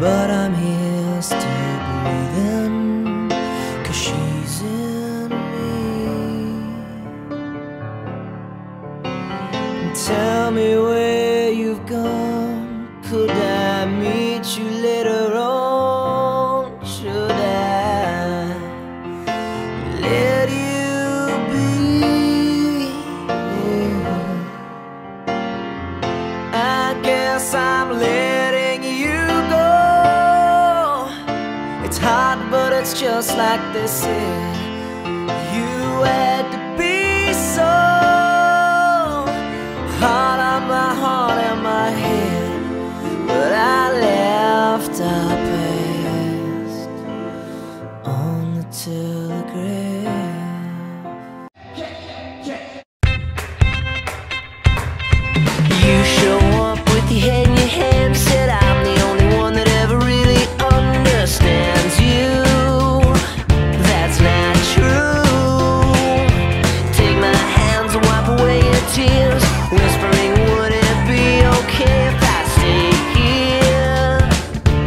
but I'm here still breathing, 'cause she's in me. Tell me where you've gone. Could I meet you later on? Should I let you be? I guess I'm letting you go. It's hard, but it's just like they said, you had to be so hard on my heart and my head. But I left our past on the telegraph. You show up with your head in your hand, said I'm the only one that ever really understands you. That's not true. Take my hands and wipe away your tears, whispering, would it be okay if I stay here?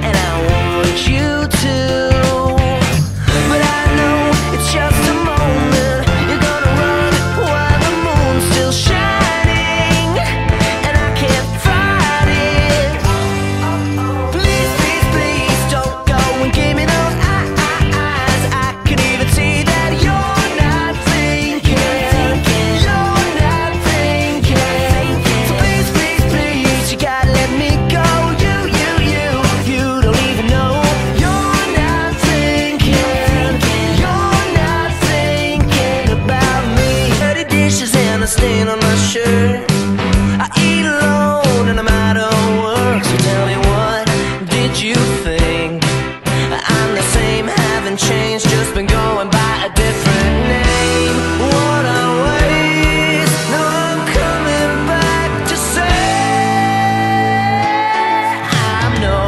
And I want you to, but I know it's just a moment. You're gonna run while the moon's still shining, and I can't fight it. Please, please, please don't go and give me those eyes. I can even see that you're not thinking. You're not thinking. So please, please, please, you gotta let me go. You don't even know. You're not thinking. You're not thinking about me. Dirty dishes and a stain on my shirt. I eat alone and I'm out of work. So tell me, what did you think? I'm the same, haven't changed, just been going by a different name. What a waste. Now I'm coming back to say I know.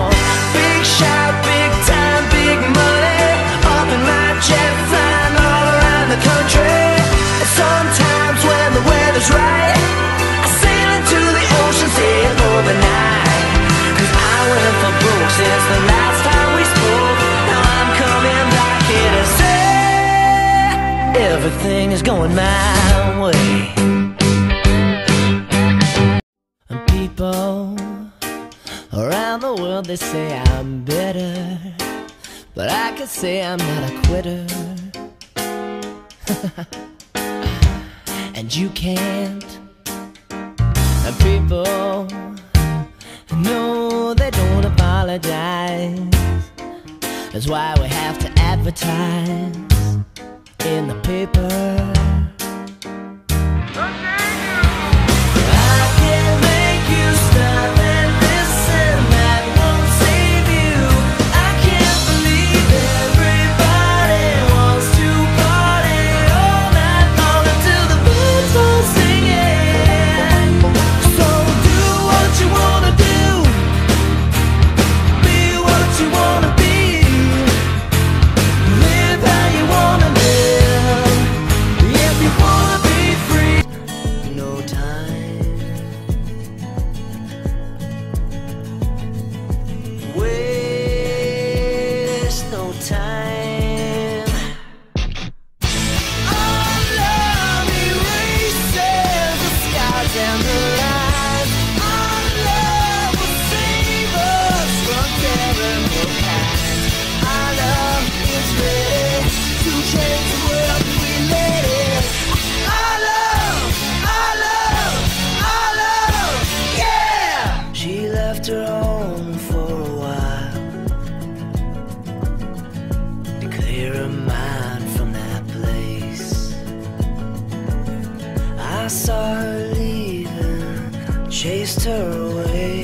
Big shout, big time, big money, up in my jet flying all around the country. And sometimes when the weather's right, I sail into the ocean, stay overnight. 'Cause I went for broke since the last time we spoke. Now I'm coming back here to say everything is going my way. And people around the world, they say I'm bitter, but I could say I'm not a quitter. And you can't. And people know they don't apologize. That's why we have to advertise in the paper. I saw her leaving, chased her away.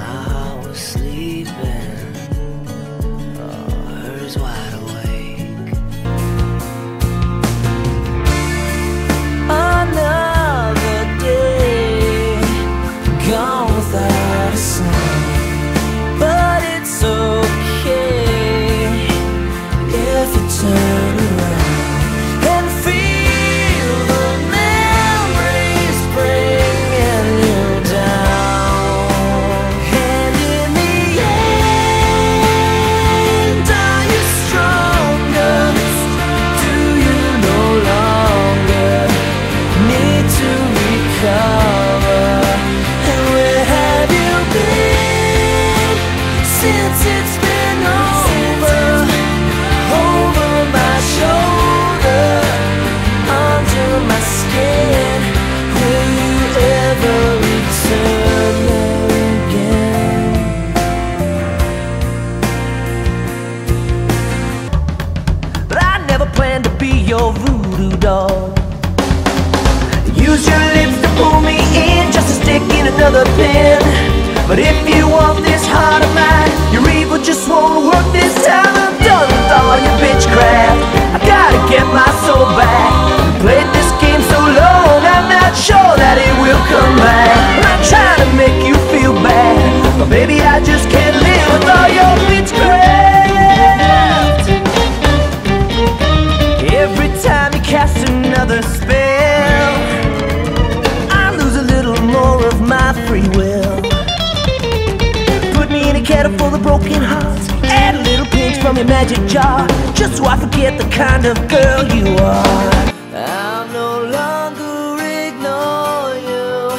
My heart was sleeping, oh, hers was. since it's been over my shoulder, under my skin. Will you ever return again? But I never planned to be your voodoo doll. Use your lips to pull me in, just to stick in another pin. But if you want this heart of mine, your evil just won't work this time. I'm done with all your bitchcraft. I gotta get my soul back. Played this game so long, I'm not sure that it will come back. I'm not trying to make you feel bad, but baby, I just can't live with all your bitchcraft. Every time you cast another spell, free will. Put me in a kettle full of broken hearts, add a little pinch from your magic jar, just so I forget the kind of girl you are. I'll no longer ignore you.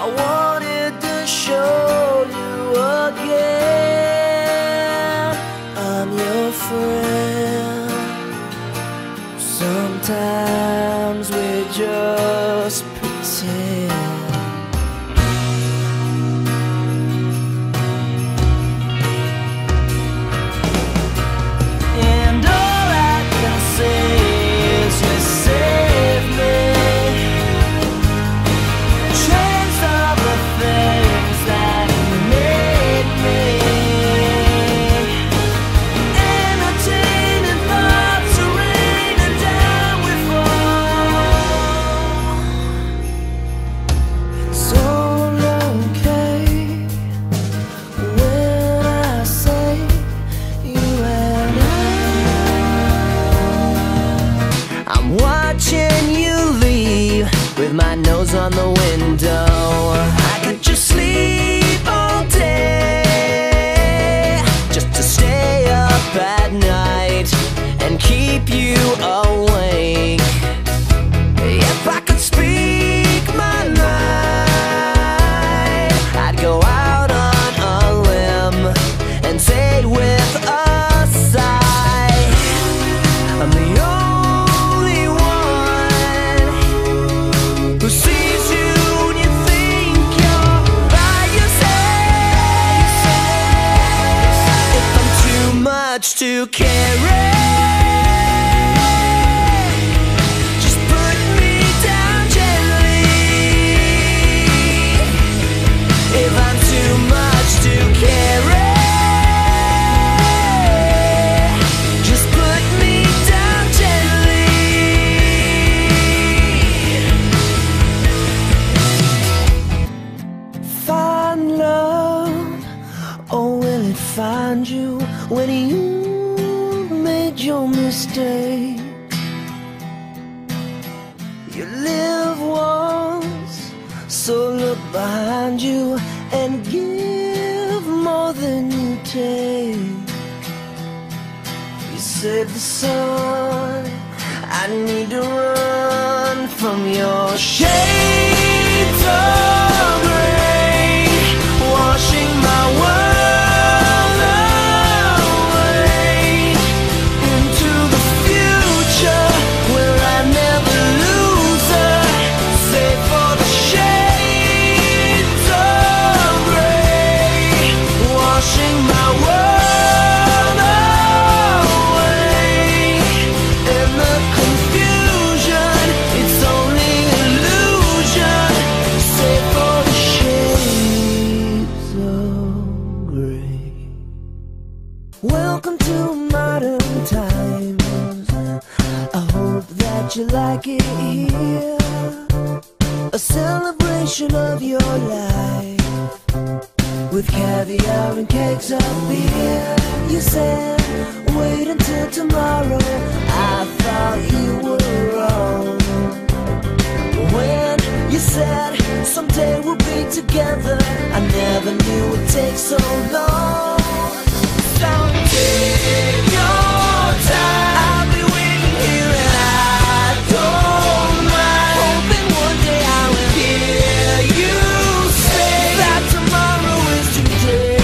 I wanted to show you again I'm your friend. Sometimes we just pretend. My nose on the window, I could just sleep all day, just to stay up at night and keep you awake. If I could speak my mind, I'd go out on a limb and say with a sigh, I'm the only to carry. Just put me down gently. If I'm too much to carry, just put me down gently. Find love, oh will it find you when you your mistake? You live once, so look behind you and give more than you take. You said the sun, I need to run from your shades of gray, washing my world. Welcome to modern times. I hope that you like it here, a celebration of your life, with caviar and cakes of beer. You said, wait until tomorrow. I thought you were wrong when you said, someday we'll be together. I never knew it'd take so long. Don't take your time, I'll be waiting here and I don't mind. Hoping one day I will hear you say that tomorrow is today.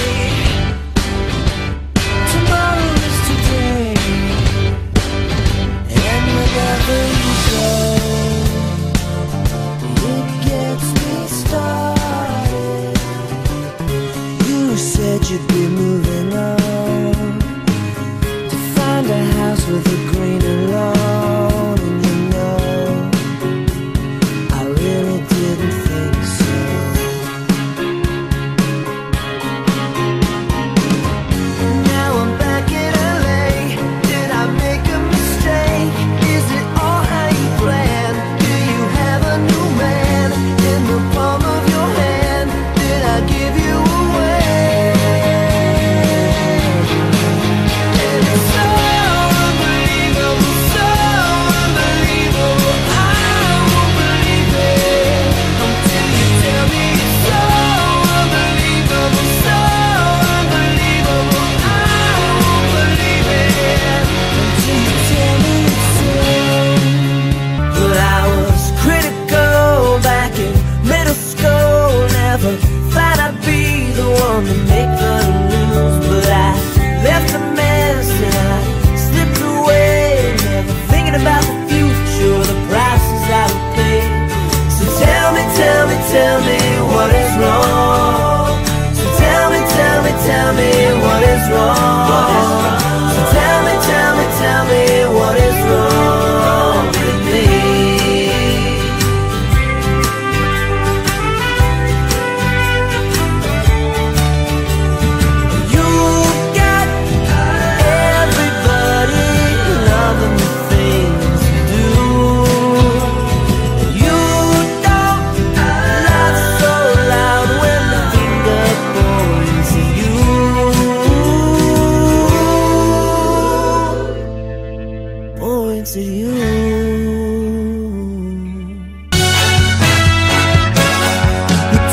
To you.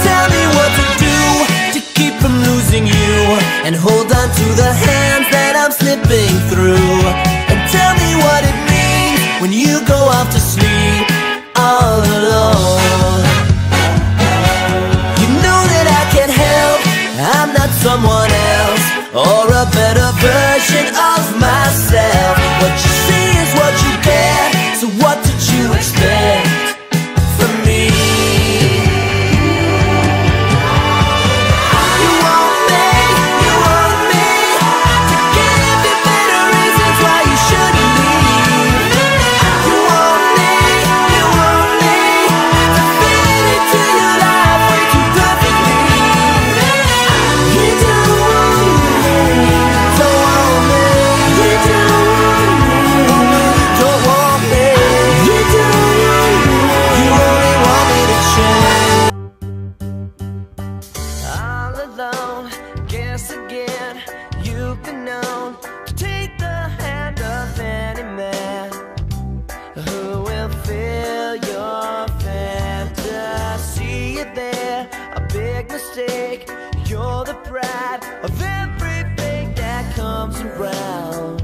Tell me what to do to keep from losing you, and hold on to the hands that I'm slipping through. And tell me what it means when you go off to sleep all alone. You know that I can't help, I'm not someone else, or a better version of myself. What you see is what you get, so what did you expect from me? You want me to give you better reasons why you shouldn't leave. You want me to fit into your life way too perfectly. You're the pride of everything that comes around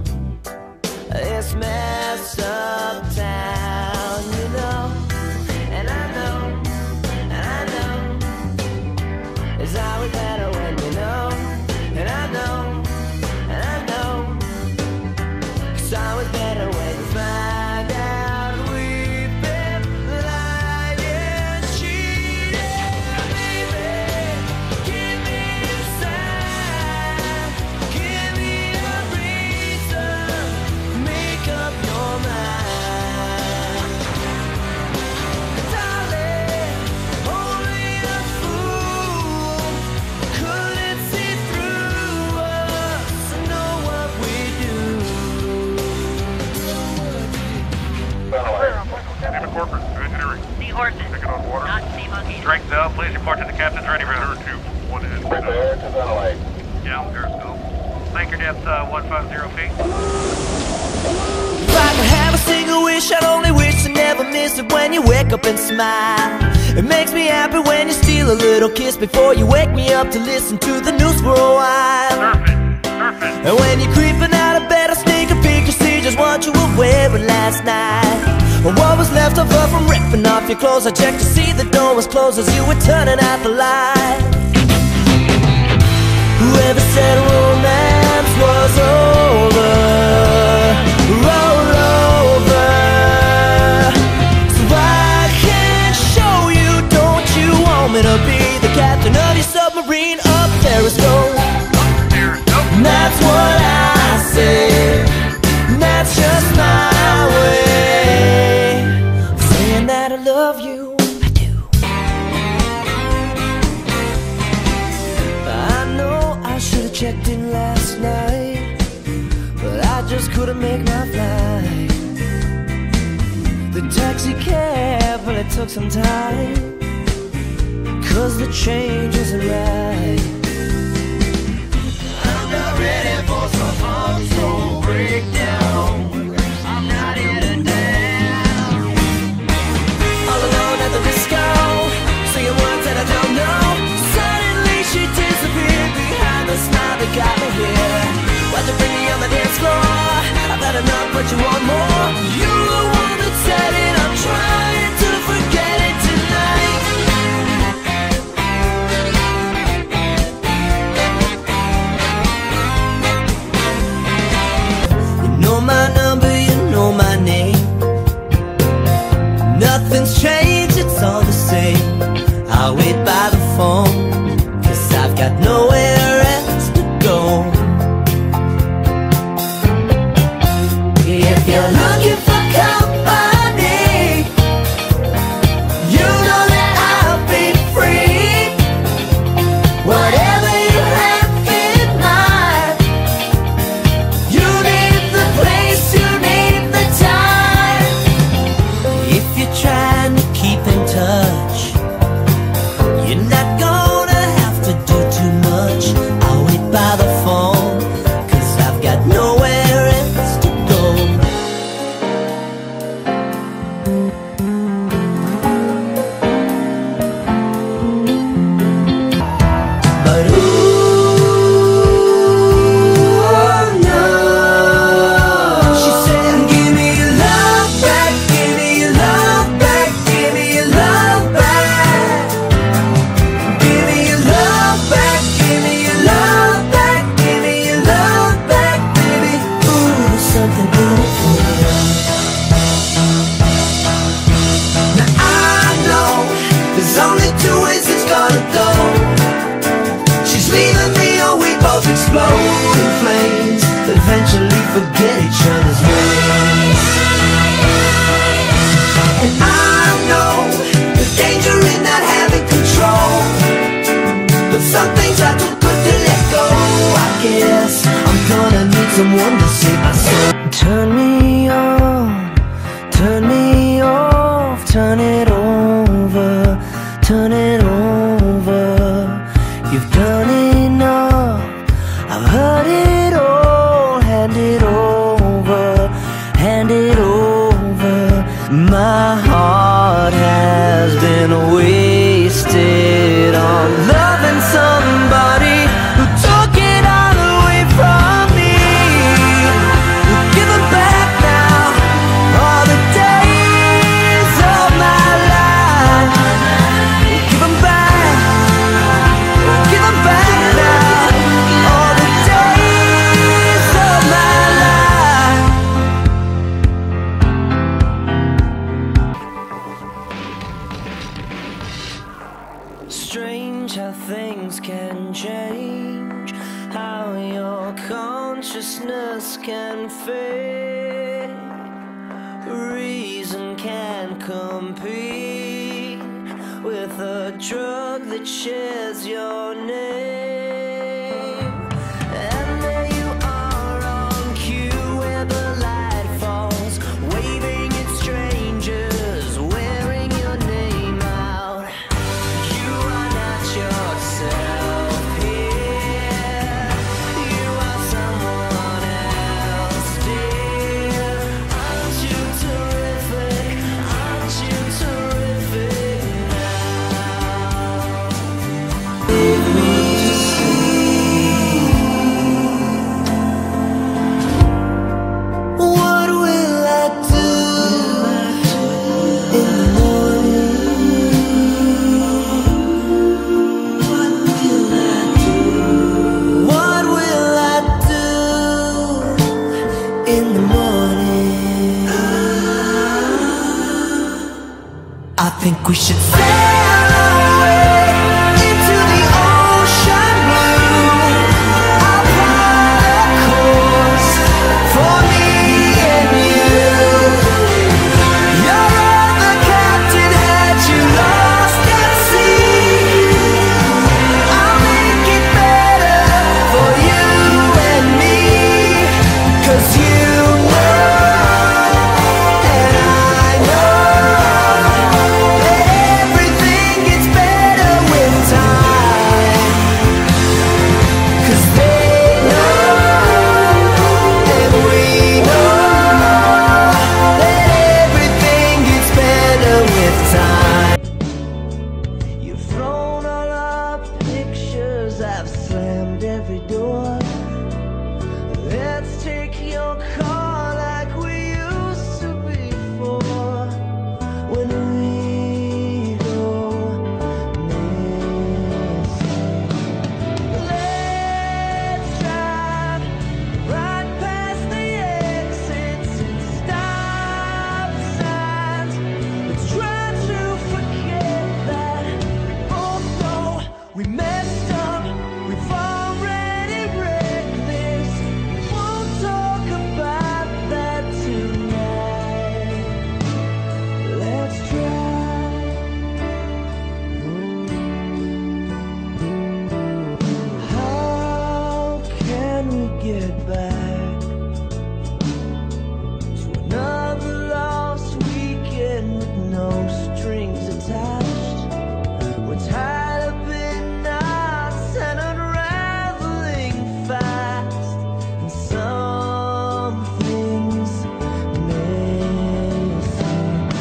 this mess of town. You know, and I know, and I know, it's always better when you know. And I know, and I know, it's always better when you find out. Strength out, please report to the captain's ready for her 2-1 head. Prepare to ventilate. Down periscope. Anchor depth 150 feet. If I could have a single wish, I'd only wish to never miss it when you wake up and smile. It makes me happy when you steal a little kiss before you wake me up to listen to the news for a while. Surfing, surfing. And when you're creeping out of bed, I sneak a peek to see just what you were wearing last night. What was left of her from ripping off your clothes. I checked to see the door was closed as you were turning out the light. Whoever said romance was over, roll over. So I can show you, don't you want me to be the captain of your submarine up periscope? That's what I said. That's just sleeping last night, but I just couldn't make my flight. The taxi cab, well, it took some time, 'cause the change isn't right. I'm not ready for some hardcore breakdown. I'm not in a damn. All alone at the disco, singing words that I don't know. Suddenly she disappeared behind the smile that got me here. Why'd you bring me on the dance floor? I've had enough, but you want more. You were the one that said it. I'm trying to forget it tonight. My number, you know my name. Nothing's changed, it's all the same. I'll wait by the phone, 'cause I've got nowhere else to go. If you're looking for company, you know that I'll be free. Whatever you have in mind, you need the place, you need the time. If you're trying to keep in touch, you're not gonna have to do too much. I'll wait by the phone, 'cause I've got nowhere else to go. But ooh, oh no. She said, give me your love back, give me your love back, give me your love back. Give me your love back, give me your love back, give me your love back, baby. Ooh, something beautiful. Now I know there's only two ways it's gonna go. She's leaving me or we both explode in flames, eventually forget each other's names. And I know the danger in not having control, but some things are too good to let go. I guess I'm gonna need someone to save my soul. Turn me on, turn me off, turn it over, turn it over. You've done enough, I've heard it all. Hand it over, hand it over. My heart has been wasted on loving somebody who took it all away from me. Give it back now, all the days of my life. Give them back. Give them back now, all the days of my life. Strange how things can change, how your consciousness can fade. Reason can compete with a drug that shares your name. And there you are on cue, where the light falls, waving at strangers, wearing your name out. You are not yourself here, you are someone else, dear. Aren't you terrific? Aren't you terrific now? What will I do in the morning? What will I do in the morning? I think we should sail away into the ocean blue. I'll plot a course for me and you. Your other captain had you lost at sea. I'll make it better for you.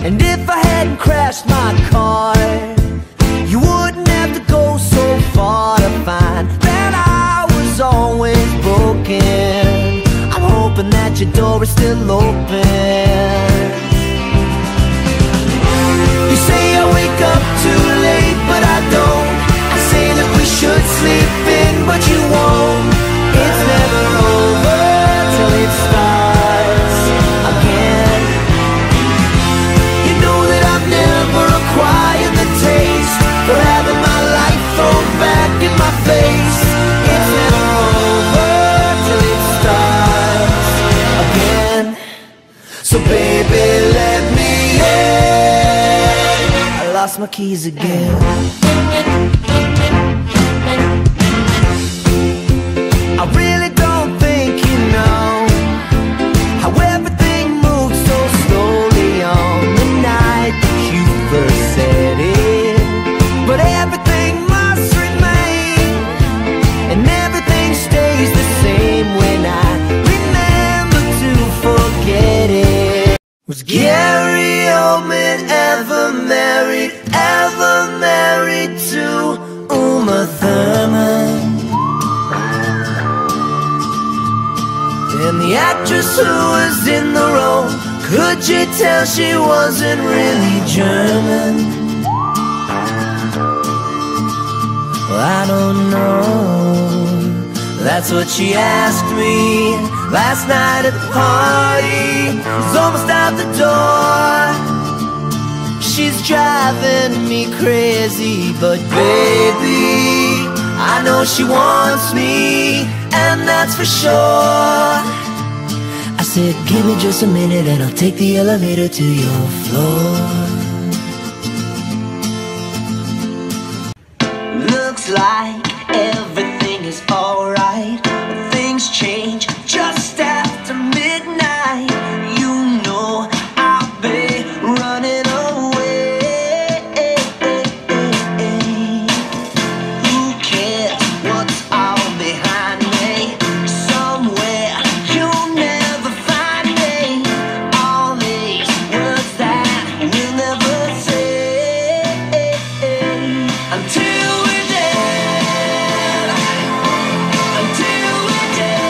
And if I hadn't crashed my car, you wouldn't have to go so far to find that I was always broken. I'm hoping that your door is still open. You say I wake up too late, but I don't. I say that we should sleep in, but you won't. It's never over till it starts again. For having my life thrown back in my face. It's never over till it starts again. So baby, let me in. I lost my keys again. I really don't think you know how everything moves so slowly on the night that you first said it. But everything must remain, and everything stays the same when I remember to forget it. Was Gary Oldman ever married to Uma Thurman? And the actress who was in the role, could you tell she wasn't really German? I don't know. That's what she asked me last night at the party. It's almost out the door. She's driving me crazy, but baby, I know she wants me, and that's for sure. I said, give me just a minute and I'll take the elevator to your floor. Like everything is alright, but things change just after midnight. You know I'll be running away. Who cares what's all behind me? Somewhere you'll never find me. All these words that you'll never say until we're dead. Until we're dead.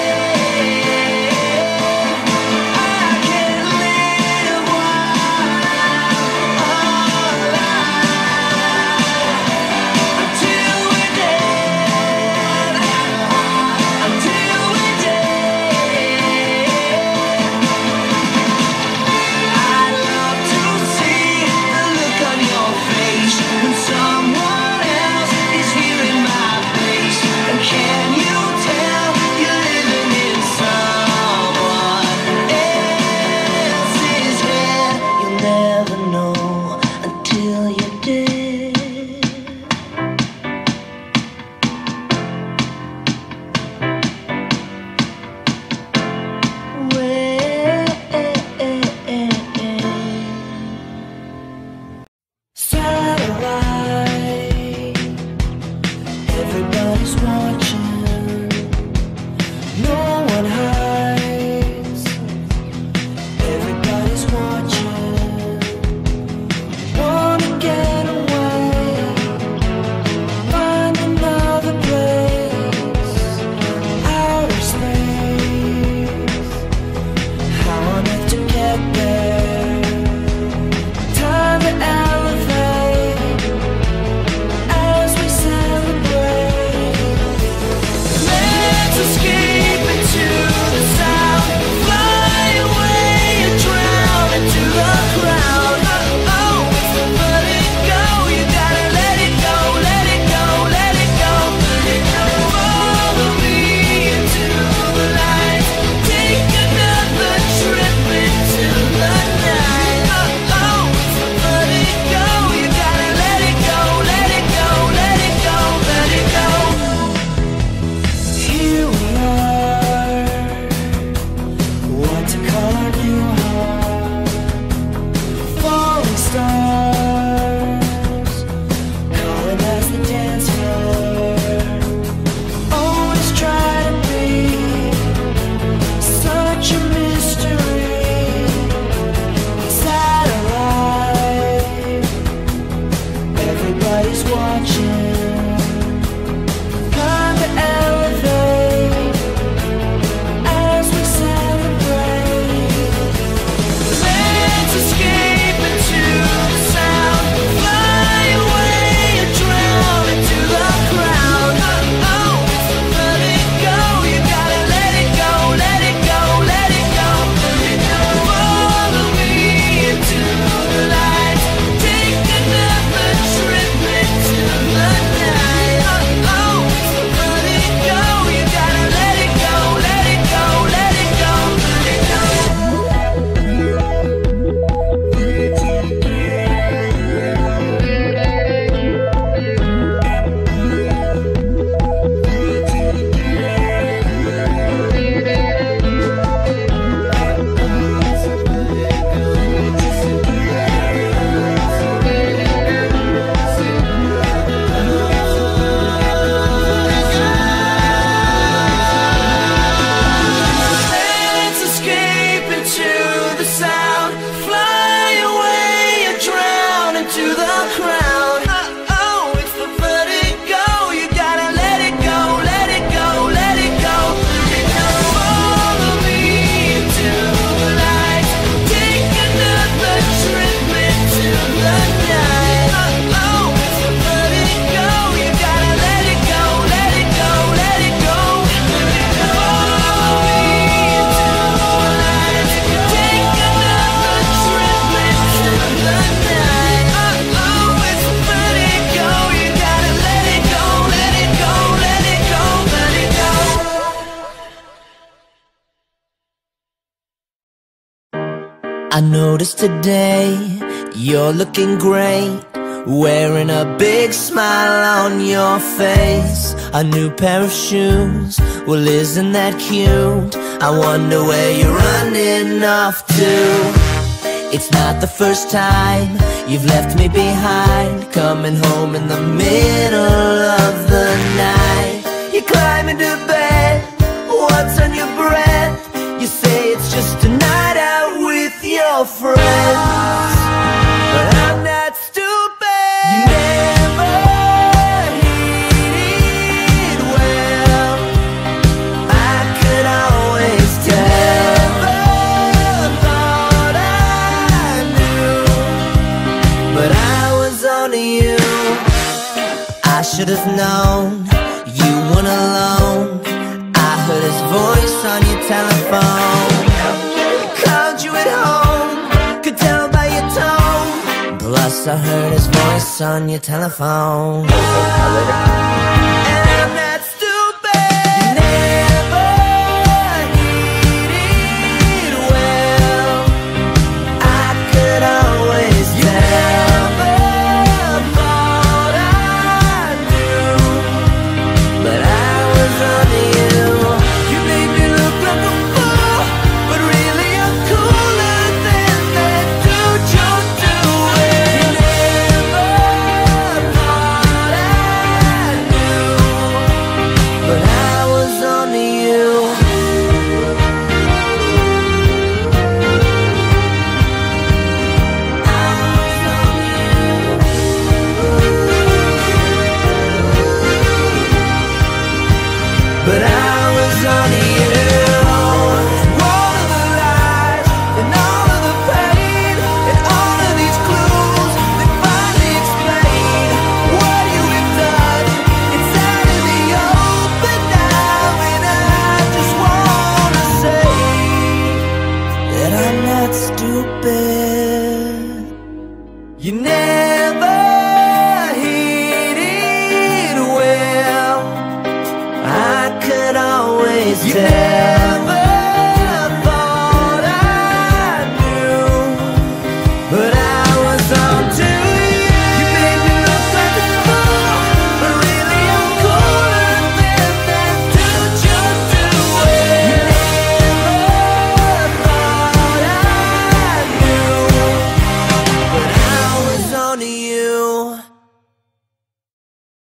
I noticed today you're looking great, wearing a big smile on your face. A new pair of shoes, well isn't that cute? I wonder where you're running off to. It's not the first time you've left me behind, coming home in the middle of the night. You climb into bed, what's on your breath? You say it's just a night out with your friends. But I'm not stupid. You never hit it well, I could always tell. I should have known you weren't alone. I heard his voice on your telephone. Called you at home, could tell by your tone. Plus I heard his voice on your telephone. And I'm not stupid. You never hit it well, I could always tell. Never thought I knew, but